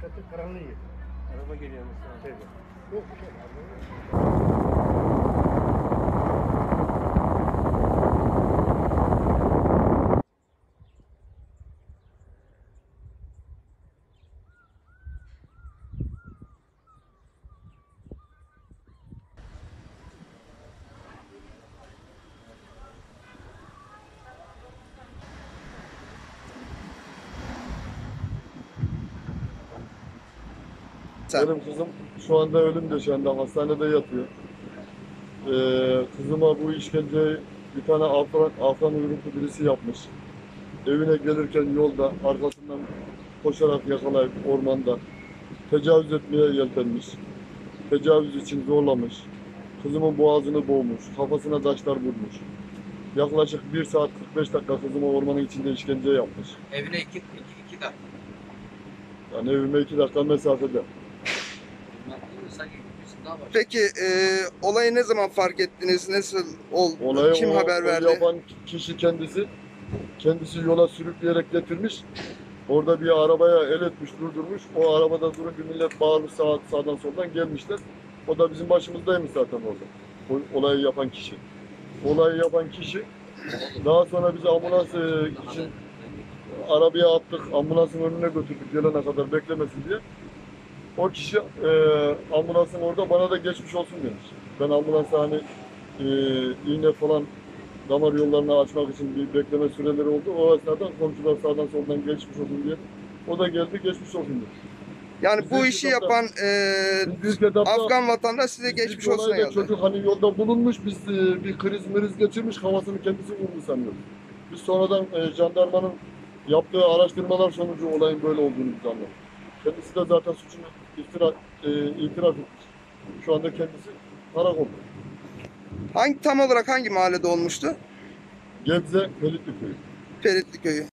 katı karanlığı yedi. Araba geliyor mesela. Evet. Yok bir şey var. Benim kızım şu anda ölüm döşeğinde, hastanede yatıyor. Kızıma bu işkenceyi bir tane Afgan uyruklu birisi yapmış. Evine gelirken yolda arkasından koşarak yakalayıp ormanda tecavüz etmeye yeltenmiş. Tecavüz için zorlamış. Kızımın boğazını boğmuş, kafasına taşlar vurmuş. Yaklaşık 1 saat 45 dakika kızıma ormanın içinde işkence yapmış. Evine 2 dakika. Yani evime 2 dakika mesafede. Peki olayı ne zaman fark ettiniz? Nasıl oldu? Olayı kim haber verdi? Olayı yapan kişi kendisi. Kendisi yola sürükleyerek getirmiş. Orada bir arabaya el etmiş, durdurmuş. O arabada durup bir millet bağırmış, sağdan soldan gelmişler. O da bizim başımızdaymış zaten orada. Olayı yapan kişi. Olayı yapan kişi. Daha sonra bizi ambulans için arabaya attık. Ambulansın önüne götürdük gelene kadar beklemesin diye. O kişi ambulansın orada bana da geçmiş olsun demiş. Ben ambulansa hani iğne falan damar yollarını açmak için bir bekleme süreleri oldu. O esnada komşular sağdan soldan geçmiş olsun diye. O da geldi geçmiş olsun dedi. Yani biz bu işi kitapta, yapan Afgan vatandaş size geçmiş olsun yazdı. Çocuk hani yolda bulunmuş, biz bir kriz geçirmiş, kafasını kendisi vurdu sanıyoruz. Biz sonradan jandarmanın yaptığı araştırmalar sonucu olayın böyle olduğunu biz anladık. Kendisi de zaten suçunu itiraf etmiş. Şu anda kendisi karakolda. Tam olarak hangi mahallede olmuştu? Gebze, Pelitli köyü. Pelitli köyü.